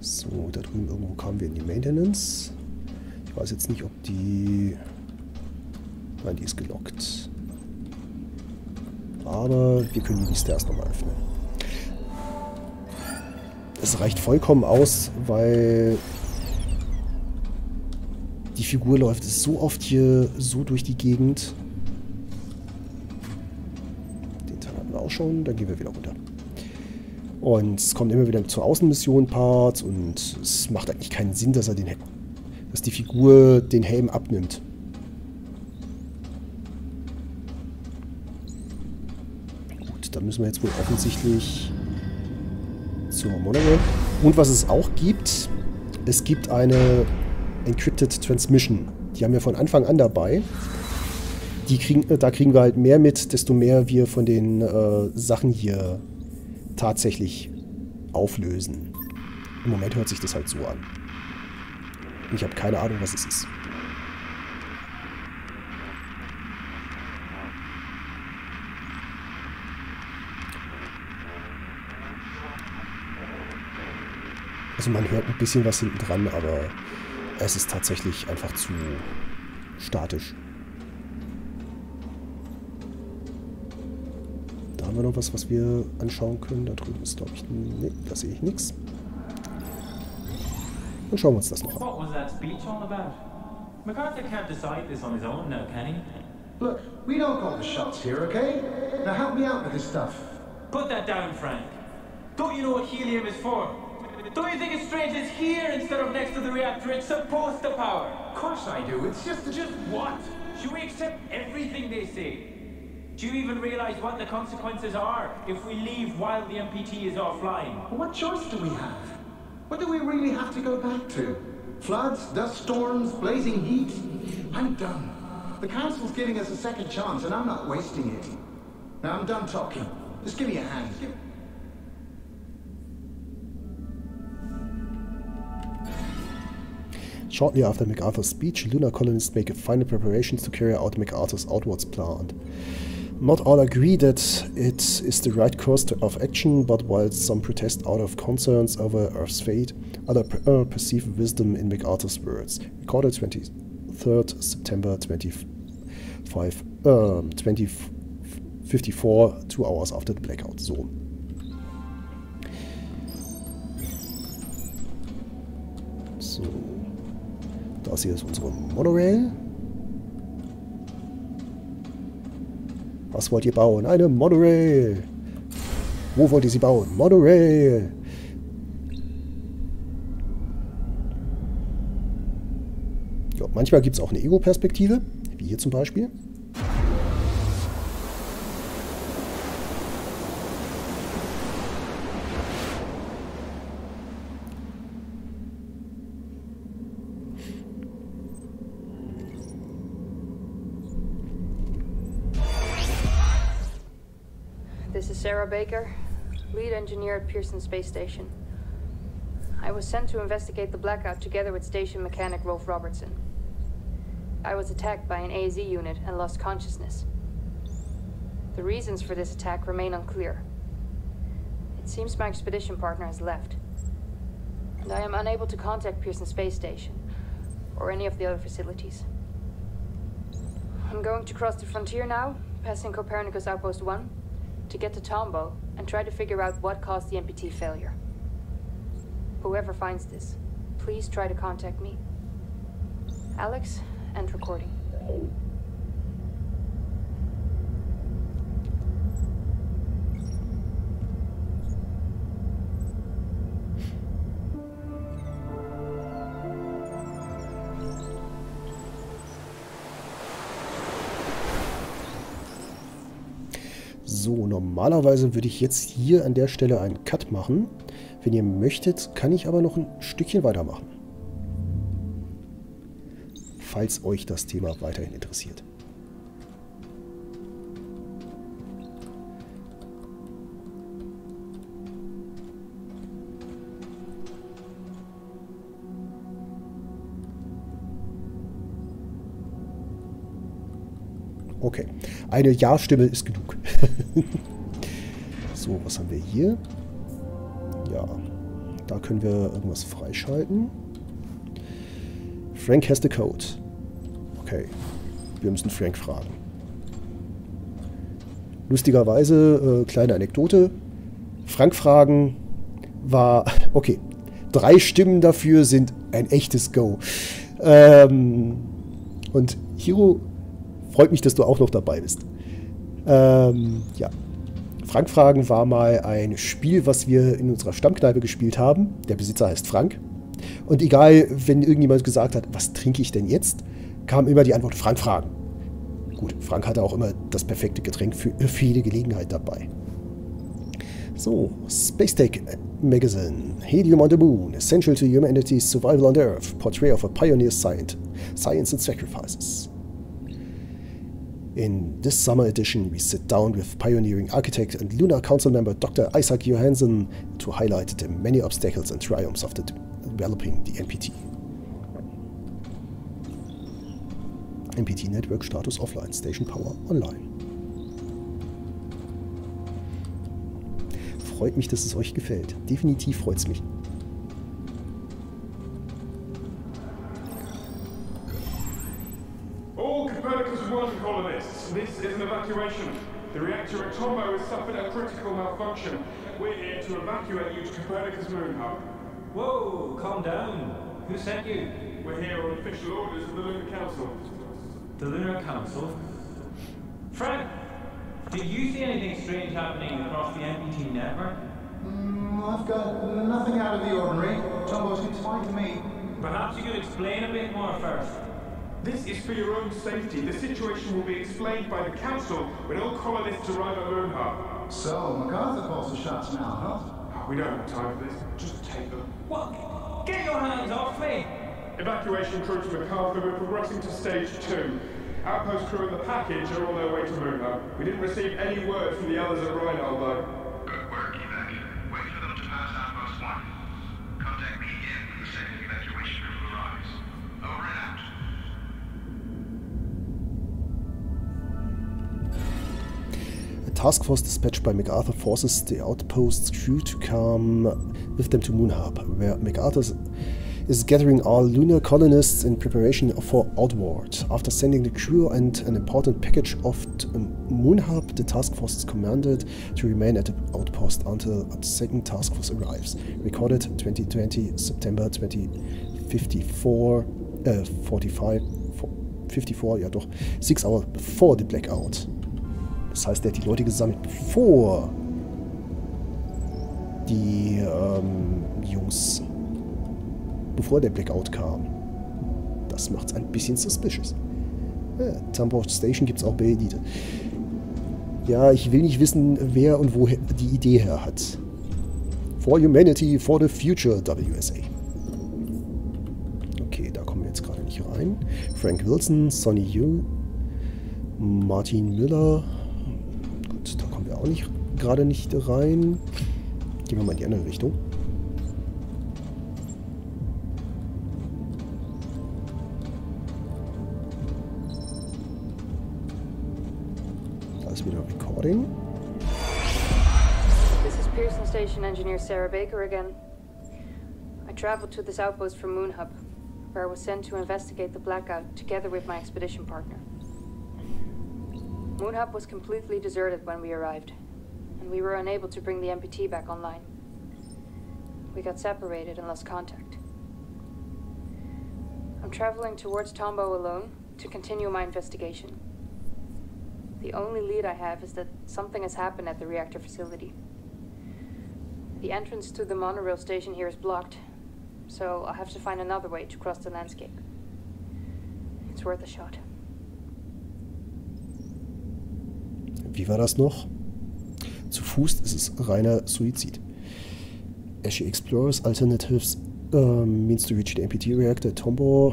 So, da drüben irgendwo kamen wir in die Maintenance. Ich weiß jetzt nicht, ob die... Nein, die ist gelockt. Aber wir können die Stairs nochmal öffnen. Es reicht vollkommen aus, weil die Figur läuft so oft hier so durch die Gegend. Den Teil hatten wir auch schon, dann gehen wir wieder runter. Und es kommt immer wieder zur Außenmission Parts und es macht eigentlich keinen Sinn, dass er den Helm, dass die Figur den Helm abnimmt. Gut, da müssen wir jetzt wohl offensichtlich zur Monorail. Und was es auch gibt, es gibt eine Encrypted Transmission. Die haben wir von Anfang an dabei. Die kriegen wir halt mehr mit, desto mehr wir von den Sachen hier tatsächlich auflösen. Im Moment hört sich das halt so an. Ich habe keine Ahnung, was es ist. Also man hört ein bisschen was hinten dran, aber es ist tatsächlich einfach zu statisch. Da haben wir noch was, was wir anschauen können. Da drüben ist, glaube ich, nee, da sehe ich nichts. Dann schauen wir uns das noch an. MacArthur can't decide this on his own now, can he? Look, we don't call the shots here, okay? Now help me out with this stuff. Put that down, Frank. Don't you know what helium is for? Don't you think it's strange it's here instead of next to the reactor? It's supposed to power. Of course I do. It's just what? Should we accept everything they say? Do you even realize what the consequences are if we leave while the MPT is offline? What choice do we have? What do we really have to go back to? Floods, dust storms, blazing heat? I'm done. The council's giving us a second chance and I'm not wasting it. Now I'm done talking. Just give me a hand. Shortly after MacArthur's speech, lunar colonists make final preparations to carry out MacArthur's outwards plan. Not all agree that it is the right course of action, but while some protest out of concerns over Earth's fate, others perceive wisdom in MacArthur's words. Recorded 23rd September 2054, 2 hours after the blackout. So. Das hier ist unsere Monorail. Was wollt ihr bauen? Eine Monorail! Wo wollt ihr sie bauen? Monorail! Ja, manchmal gibt es auch eine Ego-Perspektive, wie hier zum Beispiel. Sarah Baker, lead engineer at Pearson Space Station. I was sent to investigate the blackout together with station mechanic Rolf Robertson. I was attacked by an AZ unit and lost consciousness. The reasons for this attack remain unclear. It seems my expedition partner has left, and I am unable to contact Pearson Space Station or any of the other facilities. I'm going to cross the frontier now, passing Copernicus Outpost 1, to get to Tombaugh and try to figure out what caused the MPT failure. Whoever finds this, please try to contact me. Alex, end recording. So, normalerweise würde ich jetzt hier an der Stelle einen Cut machen. Wenn ihr möchtet, kann ich aber noch ein Stückchen weitermachen. Falls euch das Thema weiterhin interessiert. Okay, eine Ja-Stimme ist genug. So, was haben wir hier? Ja, Da können wir irgendwas freischalten. Frank has the code. Okay. Wir müssen Frank fragen. Lustigerweise, kleine Anekdote. Frank fragen war... Okay. 3 Stimmen dafür sind ein echtes Go. Und Hiro, freut mich, dass du auch noch dabei bist. Ja. Frank fragen war mal ein Spiel, was wir in unserer Stammkneipe gespielt haben. Der Besitzer heißt Frank. Und egal, wenn irgendjemand gesagt hat, was trinke ich denn jetzt, kam immer die Antwort, Frank fragen. Gut, Frank hatte auch immer das perfekte Getränk für jede Gelegenheit dabei. So, Space Tech Magazine. Helium on the Moon. Essential to Humanity's Survival on Earth. Portrait of a Pioneer Science and Sacrifices. In this summer edition, we sit down with pioneering architect and lunar council member Dr. Isaac Johansen to highlight the many obstacles and triumphs of developing the NPT. NPT network status offline, station power online. Freut mich, dass es euch gefällt. Definitiv freut's mich. This is an evacuation. The reactor at Tombaugh has suffered a critical malfunction. We're here to evacuate you to Copernicus Moon Hub. Whoa, calm down. Who sent you? We're here on official orders of the Lunar Council. The Lunar Council? Frank, did you see anything strange happening across the MPT network? I've got nothing out of the ordinary. Tombaugh's seems fine to me. Perhaps you could explain a bit more first. This is for your own safety. The situation will be explained by the Council when all colonists arrive at Moon Hub. So, MacArthur calls the shots now, huh? We don't have time for this. Just take them. What? Get your hands off me! Evacuation crew to MacArthur, we're progressing to stage 2. Outpost crew and the package are on their way to Moon Hub. We didn't receive any word from the others at Rhino, though. Good work, Evac. Wait for them to pass Outpost 1. Contact me again when the second evacuation crew arrives. Over and out. Task force dispatched by MacArthur forces the outpost crew to come with them to Moon Harp, where MacArthur is gathering all lunar colonists in preparation for outward. After sending the crew and an important package off to Moon Harp, the task force is commanded to remain at the outpost until the second task force arrives. Recorded 2020 September 2054 ja doch, 6 hours before the blackout. Das heißt, er hat die Leute gesammelt, bevor die Jungs, bevor der Blackout kam. Das macht's ein bisschen suspicious. Ja, Tombaugh Station gibt's auch bei Elite. Ja, ich will nicht wissen, wer und woher die Idee her hat. For Humanity, for the Future, WSA. Okay, da kommen wir jetzt gerade nicht rein. Frank Wilson, Sonny Yu, Martin Miller... auch nicht, gerade nicht rein. Gehen wir mal in die andere Richtung. Da ist wieder Recording. This is Pearson Station Engineer Sarah Baker again. I traveled to this outpost from Moon Hub, where I was sent to investigate the blackout together with my expedition partner. Moon Hub was completely deserted when we arrived, and we were unable to bring the MPT back online. We got separated and lost contact. I'm traveling towards Tombaugh alone to continue my investigation. The only lead I have is that something has happened at the reactor facility. The entrance to the monorail station here is blocked, so I'll have to find another way to cross the landscape. It's worth a shot. Wie war das noch? Zu Fuß ist es reiner Suizid. As she explores alternatives means to reach the MPT reactor at Tombaugh,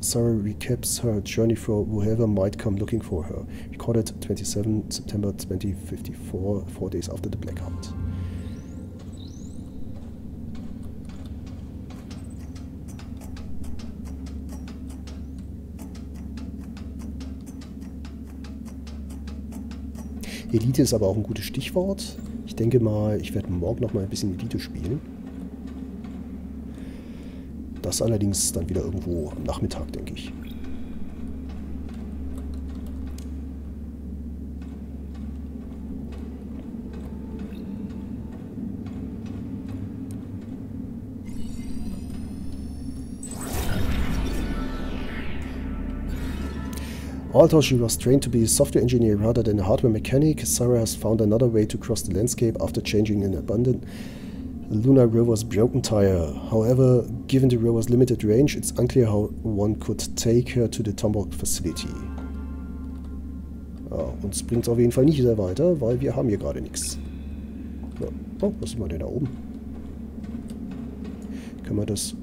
Sarah recaps her journey for whoever might come looking for her. Recorded 27 September 2054, 4 days after the blackout. Elite ist aber auch ein gutes Stichwort. Ich denke mal, ich werde morgen noch mal ein bisschen Elite spielen. Das allerdings dann wieder irgendwo am Nachmittag, denke ich. Although she was trained to be a software engineer rather than a hardware mechanic, Sarah has found another way to cross the landscape after changing an abundant lunar rover's broken tire. However, given the rover's limited range, it's unclear how one could take her to the Tombaugh facility. Ja, uns bringt es auf jeden Fall nicht sehr weiter, weil wir haben hier gerade nichts. Ja. Oh, was haben wir denn da oben? Können wir das...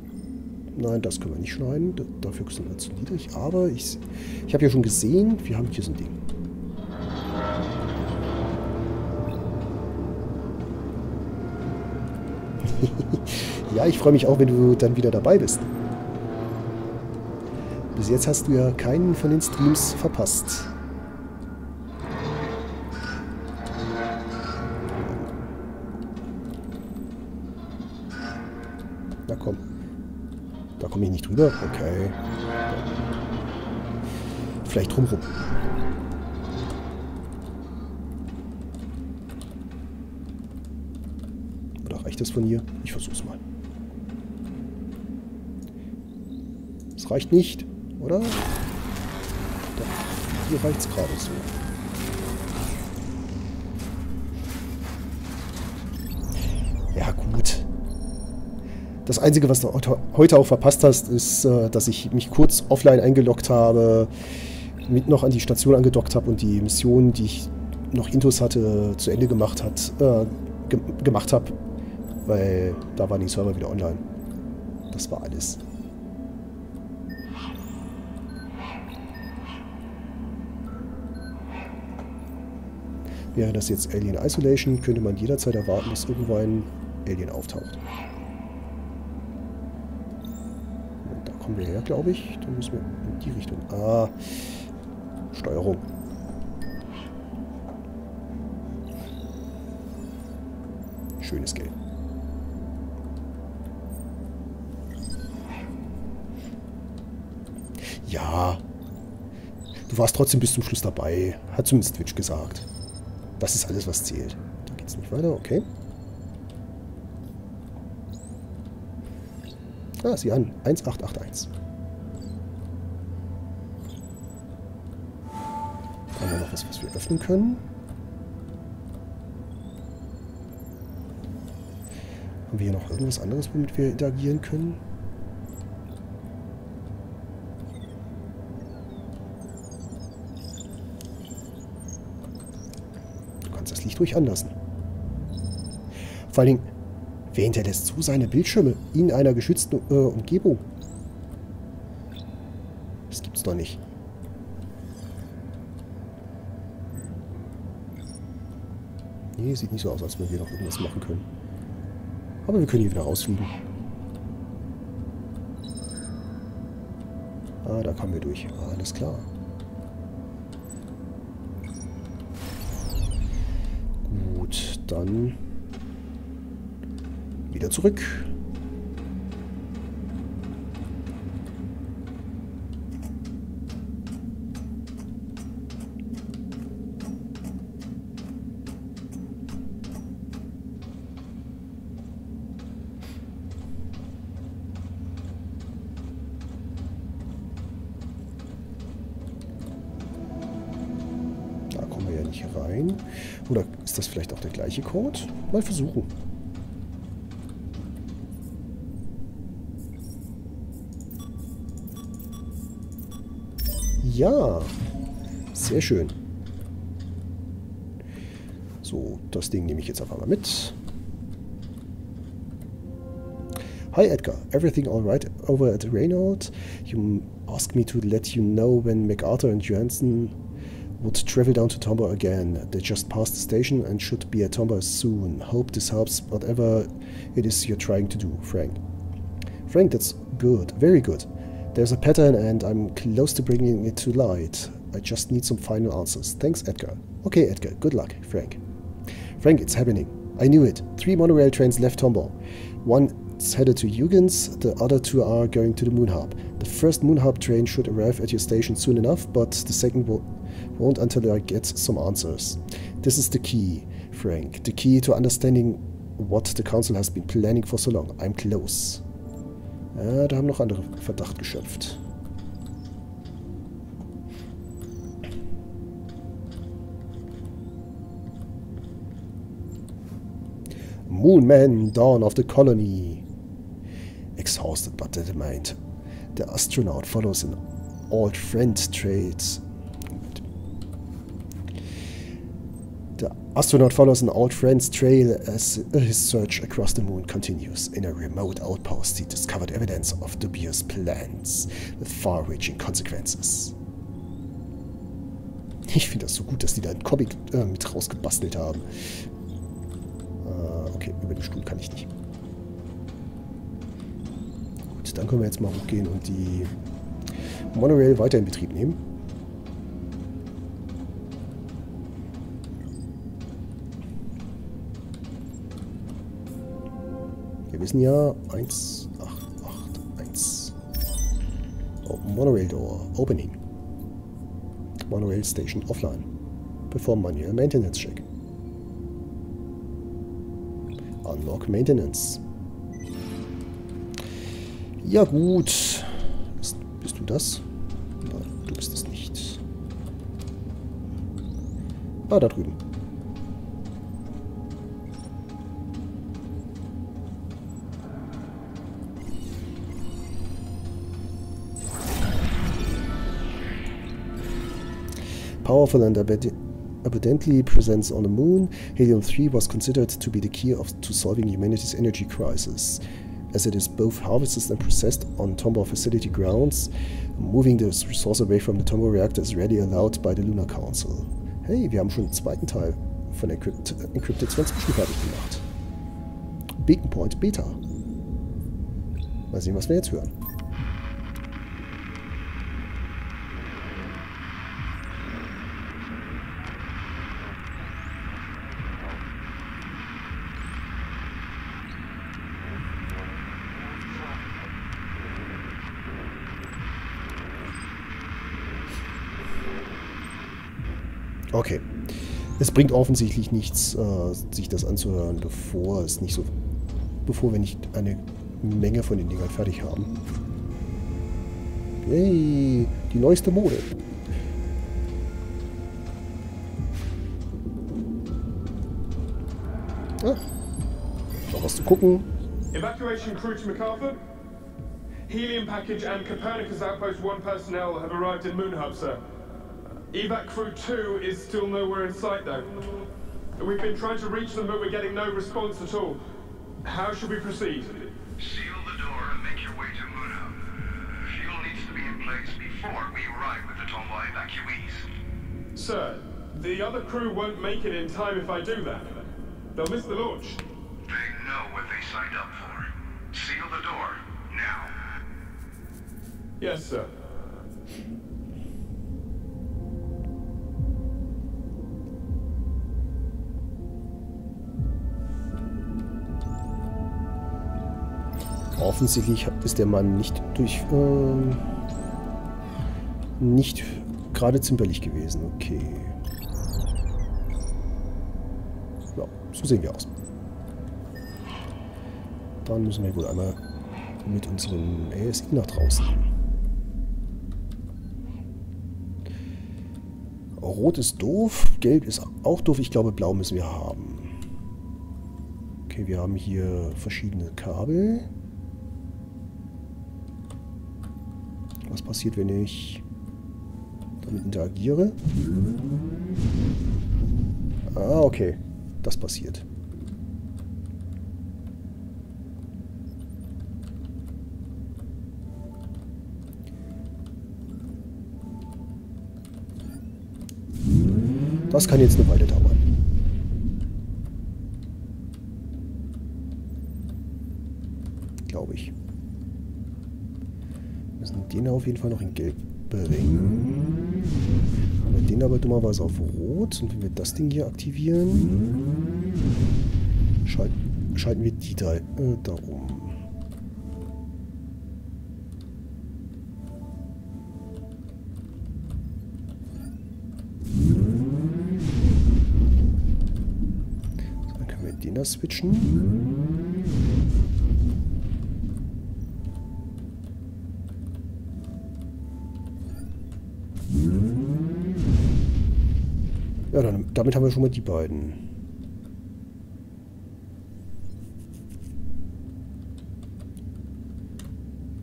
Nein, das können wir nicht schneiden. Dafür sind wir zu niedrig. Aber ich habe ja schon gesehen, wir haben hier so ein Ding. Ja, ich freue mich auch, wenn du dann wieder dabei bist. Bis jetzt hast du ja keinen von den Streams verpasst. Na komm. Da komme ich nicht drüber? Okay. Vielleicht drumrum. Oder reicht das von hier? Ich versuch's mal. Es reicht nicht, oder? Da, hier reicht's gerade so. Ja, gut. Das Einzige, was du heute auch verpasst hast, ist, dass ich mich kurz offline eingeloggt habe, mit noch an die Station angedockt habe und die Mission, die ich noch Intus hatte, zu Ende gemacht habe, weil da waren die Server wieder online. Das war alles. Wäre das jetzt Alien Isolation, könnte man jederzeit erwarten, dass irgendwo ein Alien auftaucht. Her, glaube ich. Dann müssen wir in die Richtung. Ah, Steuerung. Schönes Gelb. Ja. Du warst trotzdem bis zum Schluss dabei. Hat zumindest Twitch gesagt. Das ist alles, was zählt. Da geht's nicht weiter, okay. Ah, sieh an. 1881. Haben wir noch was, was wir öffnen können? Haben wir hier noch irgendwas anderes, womit wir interagieren können? Du kannst das Licht ruhig anlassen. Vor allen Dingen... Wer hinterlässt so seine Bildschirme in einer geschützten Umgebung? Das gibt's doch nicht. Nee, sieht nicht so aus, als würden wir noch irgendwas machen können. Aber wir können hier wieder rausfliegen. Ah, da kommen wir durch. Ah, alles klar. Gut, dann... Wieder zurück. Da kommen wir ja nicht rein. Oder ist das vielleicht auch der gleiche Code? Mal versuchen. Ja, sehr schön. So, das Ding nehme ich jetzt einfach mal mit. Hi Edgar, everything alright over at Reynold? You asked me to let you know when MacArthur and Johansen would travel down to Tombaugh again. They just passed the station and should be at Tombaugh soon. Hope this helps whatever it is you're trying to do, Frank. Frank, that's good, very good. There's a pattern and I'm close to bringing it to light. I just need some final answers. Thanks, Edgar. Okay, Edgar. Good luck, Frank. Frank, it's happening. I knew it. 3 monorail trains left Tombaugh. One's headed to Huygens, the other 2 are going to the Moon Hub. The first Moon Hub train should arrive at your station soon enough, but the second won't until I get some answers. This is the key, Frank. The key to understanding what the Council has been planning for so long. I'm close. Ja, da haben noch andere Verdacht geschöpft. Moonman, Dawn of the Colony. Exhausted but determined, the astronaut follows an old friend traits. The astronaut follows an old friend's trail as his search across the moon continues. In a remote outpost, he discovered evidence of DeBeers' plans with far-reaching consequences. Ich finde das so gut, dass die da einen Comic mit rausgebastelt haben. Okay, über den Stuhl kann ich nicht. Gut, dann können wir jetzt mal hochgehen und die Monorail weiter in Betrieb nehmen. Wir wissen ja, 1881. Oh, Monorail Door Opening. Monorail Station Offline. Perform Manual Maintenance Check. Unlock Maintenance. Ja gut. Bist du das? Nein, du bist es nicht. Ah, da drüben. Powerful and evidently presence on the moon, Helium 3 was considered to be the key to solving humanity's energy crisis, as it is both harvested and processed on Tombaugh facility grounds. Moving this resource away from the Tombaugh reactor is readily allowed by the Lunar Council. Hey, wir haben schon den zweiten Teil von Encrypted Transmission fertig gemacht. Beacon Point Beta. Mal sehen, was wir jetzt hören. Okay. Es bringt offensichtlich nichts, sich das anzuhören, bevor wir nicht eine Menge von den Dingern fertig haben. Hey, die neueste Mode. Ah, noch was zu gucken. Evacuation crew to MacArthur. Helium package and Copernicus outpost 1 personnel have arrived in Moon Hub, sir. Evac crew 2 is still nowhere in sight, though. We've been trying to reach them, but we're getting no response at all. How should we proceed? Seal the door and make your way to Moon Hub. Fuel needs to be in place before we arrive with the Tombaugh evacuees. Sir, the other crew won't make it in time if I do that. They'll miss the launch. They know what they signed up for. Seal the door, now. Yes, sir. Offensichtlich ist der Mann nicht nicht gerade zimperlich gewesen. Okay. Ja, so sehen wir aus. Dann müssen wir wohl einmal mit unserem ASI nach draußen. Rot ist doof, gelb ist auch doof. Ich glaube, blau müssen wir haben. Okay, wir haben hier verschiedene Kabel. Was passiert, wenn ich damit interagiere? Ah, okay. Das passiert. Das kann jetzt eine Weile dauern. Glaube ich. Den auf jeden Fall noch in Gelb bringen. Aber den aber dummerweise auf Rot. Und wenn wir das Ding hier aktivieren, Schalten wir die drei da um. So, dann können wir den da switchen. Ja, dann, damit haben wir schon mal die beiden.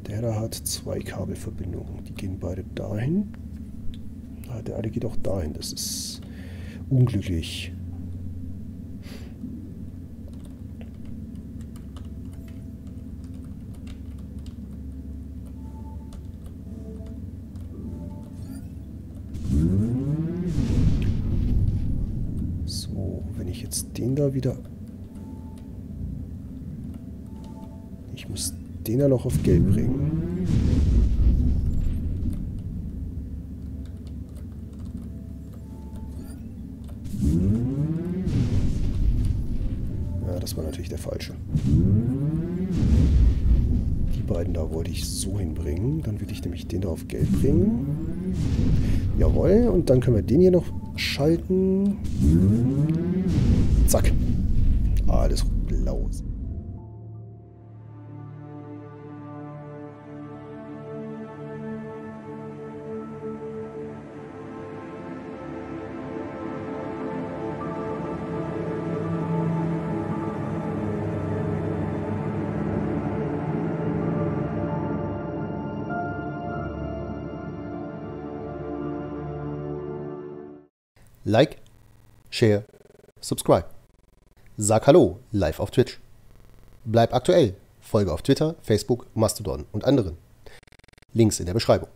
Der da hat zwei Kabelverbindungen. Die gehen beide dahin. Ah, der eine geht auch dahin. Das ist unglücklich. Da wieder. Ich muss den da noch auf Gelb bringen. Ja, das war natürlich der falsche. Die beiden da wollte ich so hinbringen. Dann will ich nämlich den da auf Gelb bringen. Jawohl. Und dann können wir den hier noch schalten. Zack. Alles blau. Like, share, subscribe. Sag Hallo, live auf Twitch. Bleib aktuell, folge auf Twitter, Facebook, Mastodon und anderen. Links in der Beschreibung.